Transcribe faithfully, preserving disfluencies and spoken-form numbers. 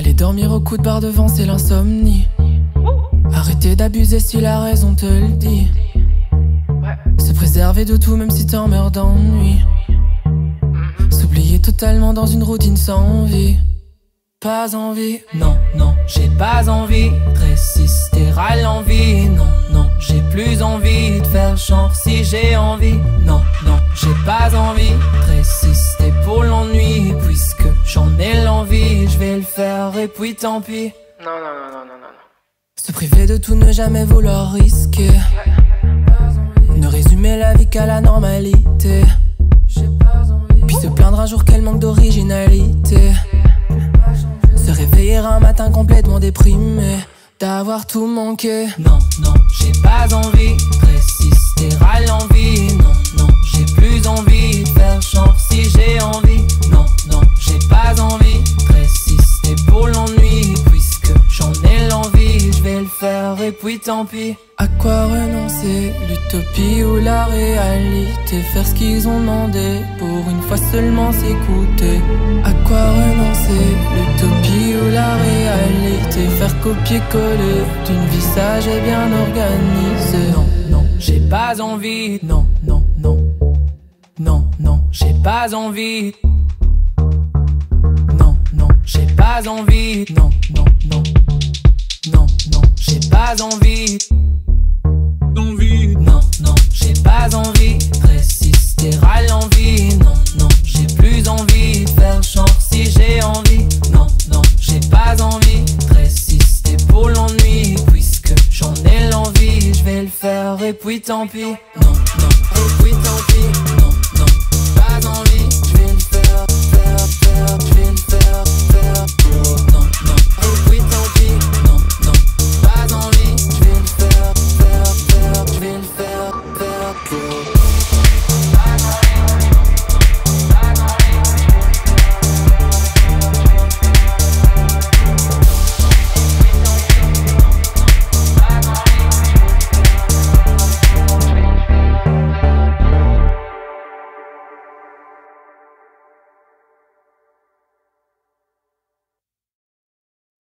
Allez dormir au coup de barre devant, c'est l'insomnie. Arrêtez d'abuser si la raison te le dit. Se préserver de tout même si t'en meurs d'ennui. S'oublier totalement dans une routine sans vie. Pas envie, non, non, j'ai pas envie de résister à l'envie. Non, non, j'ai plus envie de faire genre si j'ai envie. Non, non, j'ai pas envie de résister pour l'ennui. Puisque j'en ai l'envie, je vais le faire et puis tant pis. Non, non, non, non, non, non. Se priver de tout, ne jamais vouloir risquer. Ne résumer la vie qu'à la normalité. Puis se plaindre un jour qu'elle manque d'originalité. Se réveiller un matin complètement déprimé d'avoir tout manqué. Non, non, j'ai pas envie de résister à l'envie. Non, non, j'ai plus envie de faire genre si j'ai envie. Non, non, j'ai pas envie de résister pour l'ennui. Puisque j'en ai l'envie, je vais le faire et puis tant pis. À quoi renoncer, l'utopie ou la réalité? Faire ce qu'ils ont demandé, pour une fois seulement s'écouter. À quoi renoncer, l'utopie ou la réalité? Faire copier-coller d'une vie sage et bien organisée. Non, non, j'ai pas envie. Non, non, non. Non, non, j'ai pas envie. Non, non, j'ai pas envie. Non, non, non. Non, non, j'ai pas envie. Non, non, j'ai pas envie de résister à l'envie. Non, non, j'ai plus envie de faire genre si j'ai envie. Non, non, j'ai pas envie de résister pour l'ennui. Puisque j'en ai l'envie, je vais le faire et puis tant pis.